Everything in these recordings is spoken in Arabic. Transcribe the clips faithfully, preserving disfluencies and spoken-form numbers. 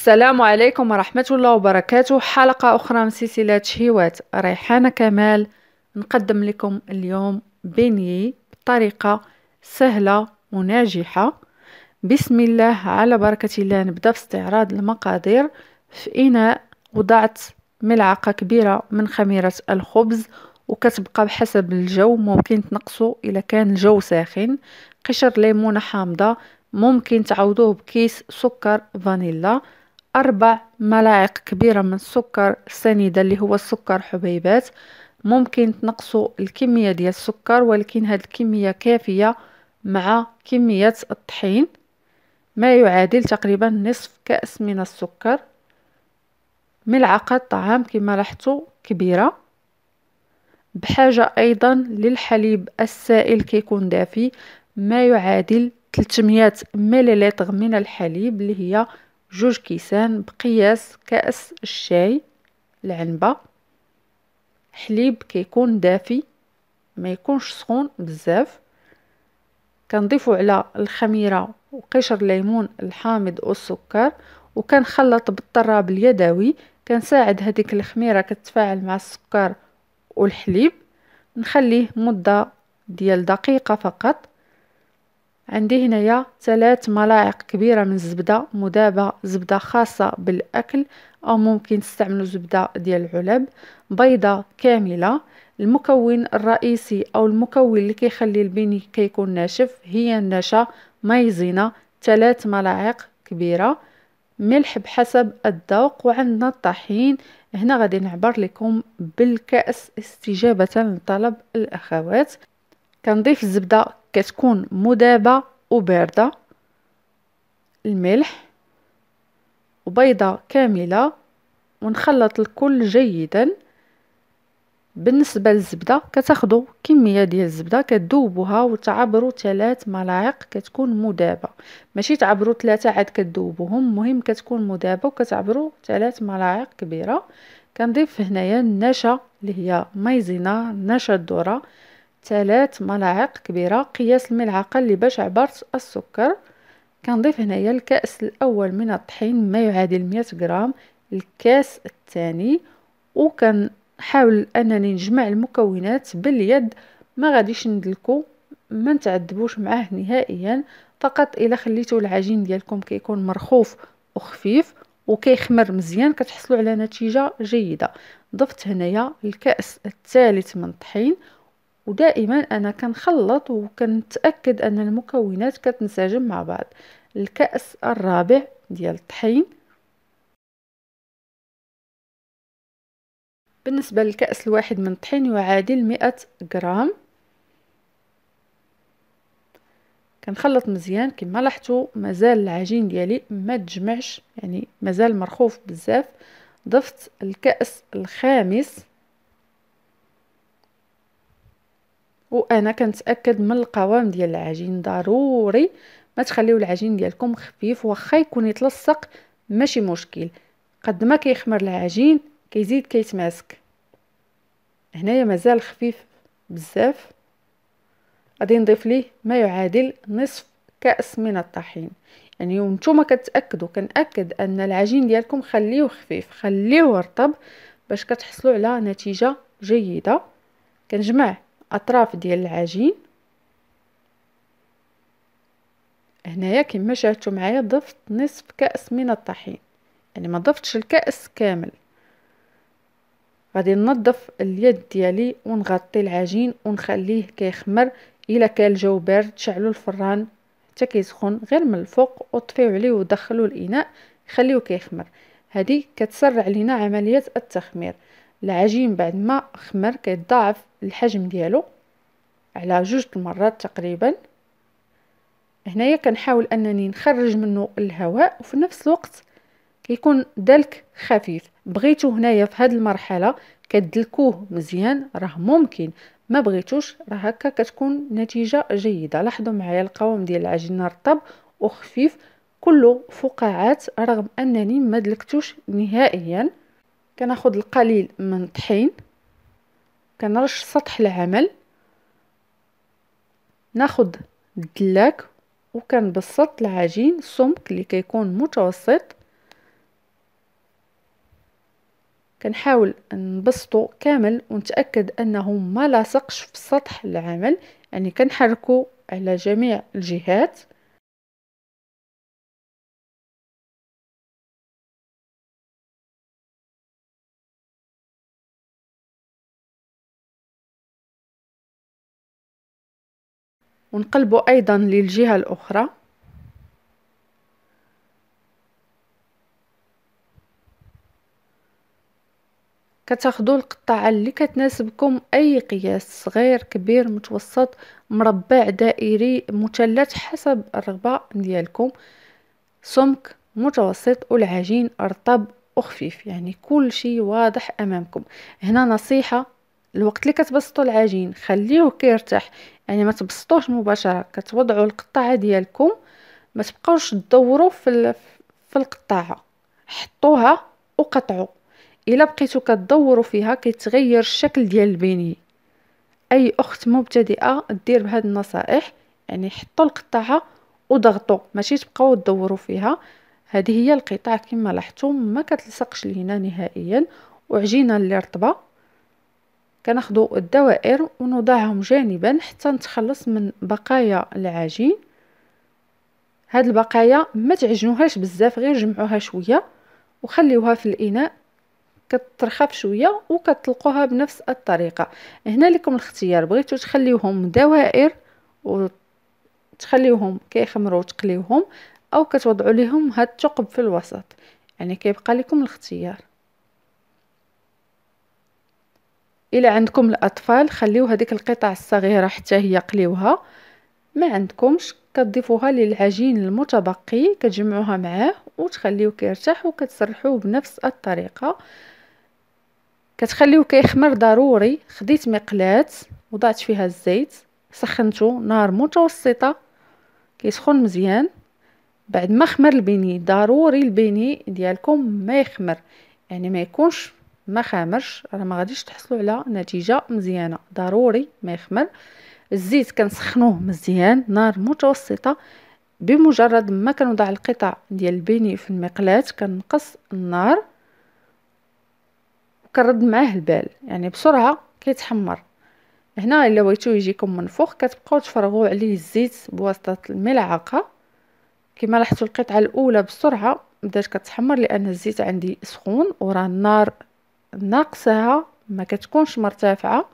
السلام عليكم ورحمة الله وبركاته. حلقة أخرى من سلسلة شهيوات ريحانة كمال. نقدم لكم اليوم بنية بطريقة سهلة وناجحة. بسم الله على بركة الله. نبدأ باستعراض المقادير. في إناء وضعت ملعقة كبيرة من خميرة الخبز، وكتبقى بحسب الجو، ممكن تنقصوا إذا كان الجو ساخن. قشر ليمونة حامضة، ممكن تعوضوه بكيس سكر فانيلا. أربع ملاعق كبيرة من السكر السنيدة اللي هو السكر حبيبات. ممكن تنقصوا الكمية ديال السكر، ولكن هاد الكمية كافية مع كمية الطحين، ما يعادل تقريبا نصف كأس من السكر. ملعقة طعام كما لاحظتوا كبيرة. بحاجة أيضا للحليب السائل كيكون دافي، ما يعادل ثلاثمية مليلتر من الحليب اللي هي جوج كيسان بقياس كأس الشاي العنبة. حليب كيكون دافي ما يكونش سخون بزاف. كنضيفو على الخميرة وقشر ليمون الحامض والسكر، وكنخلط بالطراب اليدوي. كنساعد هذيك الخميرة كتفاعل مع السكر والحليب. نخليه مدة ديال دقيقة فقط. عندي هنايا ثلاث ملاعق كبيرة من الزبدة مذابة، زبدة خاصة بالأكل أو ممكن تستعملوا زبدة ديال العلب. بيضة كاملة. المكون الرئيسي أو المكون اللي كيخلي البيني كيكون ناشف هي النشا مايزينا، ثلاث ملاعق كبيرة. ملح بحسب الذوق، وعندنا الطحين. هنا غادي نعبر لكم بالكأس استجابة لطلب الأخوات. كنضيف الزبدة كتكون مذابة وباردة، الملح وبيضة كاملة، ونخلط الكل جيدا. بالنسبة للزبدة كتاخدوا كمية ديال الزبدة كتذوبوها وتعبروا ثلاث ملاعق كتكون مذابة، ماشي تعبروا ثلاثة عاد كتذوبوهم، مهم كتكون مذابة وكتعبروا ثلاث ملاعق كبيرة. كنضيف هنايا النشا اللي هي مايزينا، نشا الذرة، ثلاث ملاعق كبيرة قياس الملعقة اللي باش عبرت السكر. كنضيف هنايا الكأس الأول من الطحين ما يعادل مية غرام، الكاس الثاني. وكنحاول أنني نجمع المكونات باليد، ما غاديش ندلكو، ما نتعذبوش معاه نهائيا. فقط إلا خليتو العجين ديالكم كيكون مرخوف وخفيف وكيخمر مزيان كتحصلوا على نتيجة جيدة. ضفت هنايا الكأس الثالث من الطحين، ودائما انا كنخلط وكنتاكد ان المكونات كتنسجم مع بعض. الكأس الرابع ديال الطحين. بالنسبه للكأس الواحد من الطحين يعادل مئة غرام. كنخلط مزيان. كما لاحظتوا مازال العجين ديالي ما تجمعش، يعني مازال مرخوف بزاف. ضفت الكأس الخامس، وانا كنتاكد من القوام ديال العجين. ضروري ما تخليو العجين ديالكم خفيف، واخا يكون يتلصق ماشي مشكل، قد ما كيخمر العجين كيزيد كيتماسك. هنايا مازال خفيف بزاف. غادي نضيف ليه ما يعادل نصف كأس من الطحين. يعني وانتم كتاكدوا، كنأكد ان العجين ديالكم خليوه خفيف، خليوه رطب باش كتحصلوا على نتيجة جيدة. كنجمع اطراف ديال العجين. هنايا كما شاهدتوا معايا ضفت نصف كأس من الطحين، يعني ما ضفتش الكأس كامل. غادي ننظف اليد ديالي ونغطي العجين ونخليه كيخمر. الا كان الجو بارد شعلوا الفران حتى كيسخن غير من الفوق، وطفيو عليه ودخلوا الاناء خليوه كيخمر. هذه كتسرع لينا عمليه التخمير. العجين بعد ما خمر كيتضاعف الحجم ديالو على جوج المرات تقريبا. هنايا كنحاول انني نخرج منه الهواء، وفي نفس الوقت كيكون دلك خفيف. بغيتو هنايا في هذه المرحله كتدلكوه مزيان راه ممكن، ما بغيتوش راه هكا كتكون نتيجه جيده. لاحظوا معايا القوام ديال العجين رطب وخفيف، كله فقاعات رغم انني ما دلكتوش نهائيا. كناخد القليل من الطحين كنرش سطح العمل، ناخد الدلاك وكنبسط العجين سمك اللي كيكون متوسط. كنحاول نبسطو كامل ونتاكد انه ما لاصقش في سطح العمل، يعني كنحركو على جميع الجهات. ونقلبو ايضا للجهه الاخرى. كتاخدو القطعه اللي كتناسبكم، اي قياس، صغير، كبير، متوسط، مربع، دائري، مثلث، حسب الرغبه ديالكم، سمك متوسط، والعجين رطب وخفيف. يعني كل شيء واضح امامكم. هنا نصيحه، الوقت اللي كتبسطوا العجين خليوه كيرتاح، يعني ما تبسطوش مباشره، كتوضعوا القطعه ديالكم، ما تبقاوش تدوروا في في القطعه، حطوها وقطعوا. الا بقيتو كتدوروا فيها كيتغير الشكل ديال البيني. اي اخت مبتدئه دير بهاد النصائح، يعني حطوا القطعه وضغطوا، ماشي تبقاو تدوروا فيها. هذه هي القطعه كما لاحظتوا، ما كتلصقش لينا نهائيا. وعجينه اللي رطبه كناخذوا الدوائر ونوضعهم جانبا حتى نتخلص من بقايا العجين. هاد البقايا ما تعجنوهاش بزاف، غير جمعوها شويه وخليوها في الاناء كترخف شويه، وكتلقوها بنفس الطريقه. هنا لكم الاختيار، بغيتو تخليوهم دوائر وتخليوهم كيخمروا وتقليوهم، او كتوضعوا لهم هاد الثقب في الوسط، يعني كيبقى لكم الاختيار. الى عندكم الاطفال خليو هذيك القطع الصغيره حتى هي قليوها، ما عندكمش كتضيفوها للعجين المتبقي، كتجمعوها معاه وتخليوه كيرتاح، وكتسرحوه بنفس الطريقه. كتخليوه كيخمر ضروري. خديت مقلاة وضعت فيها الزيت، سخنته نار متوسطه كيسخن مزيان. بعد ما خمر البيني، ضروري البيني ديالكم ما يخمر، يعني ما يكونش ما خامرش، راه ما غاديش تحصلوا على نتيجه مزيانه. ضروري ما يخمر. الزيت كنسخنوه مزيان نار متوسطه. بمجرد ما كنوضع القطع ديال البيني في المقلاة كنقص النار وكنرد معاه البال، يعني بسرعه كيتحمر. هنا الا بغيتو يجيكم منفوخ كتبقاو تفرغوا عليه الزيت بواسطه الملعقه. كما لاحظتوا القطعه الاولى بسرعه بدات كتحمر، لان الزيت عندي سخون وراه النار ناقصها، ما كتكونش مرتفعه.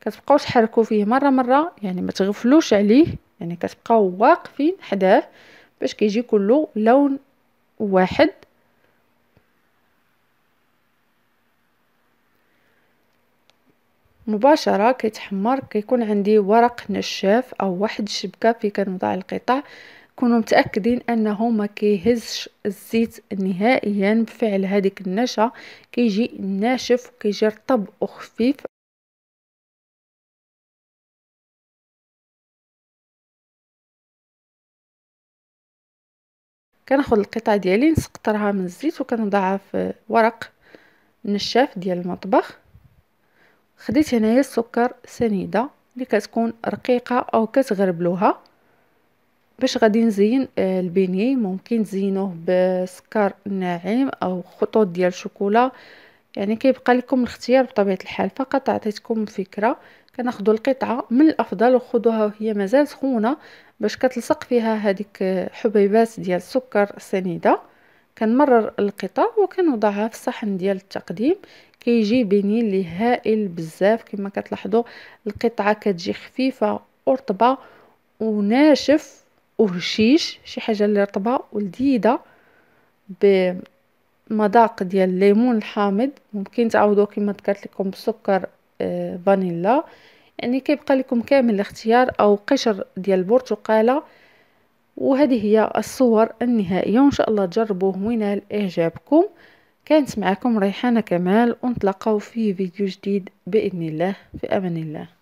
كتبقاو تحركوا فيه مره مره، يعني ما تغفلوش عليه، يعني كتبقاو واقفين حداه باش كيجي كله لون واحد. مباشره كيتحمر. كيكون عندي ورق نشاف او واحد الشبكه في كنوضع القطع، كونوا متاكدين انه ما كيهزش الزيت نهائيا بفعل هذيك النشا، كيجي ناشف وكيجي رطب وخفيف. كناخذ القطع ديالي نسقطرها من الزيت وكنوضعها في ورق نشاف ديال المطبخ. خديت هنايا السكر سنيده اللي كتكون رقيقه او كتغربلوها باش غادي نزين البيني. ممكن تزينوه بسكر ناعم او خطوط ديال الشوكولا، يعني كيبقى لكم الاختيار بطبيعه الحال، فقط عطيتكم فكره. كناخذوا القطعه، من الافضل وخذوها وهي مازال سخونه باش كتلصق فيها هذيك حبيبات ديال السكر السنيده. كنمرر القطع وكنوضعها في الصحن ديال التقديم. كيجي بيني اللي هائل بزاف، كما كتلاحظوا القطعه كتجي خفيفه ورطبه وناشف وهشيش، شي حاجه اللي رطبه ولذيذه بمذاق ديال الليمون الحامض. ممكن تعوضوه كما ذكرت لكم بسكر فانيلا، يعني كيبقى لكم كامل الاختيار، او قشر ديال البرتقاله. وهذه هي الصور النهائيه، وان شاء الله تجربوه وينال اعجابكم. كانت معكم ريحانه كمال، ونتلاقاو في فيديو جديد باذن الله. في امان الله.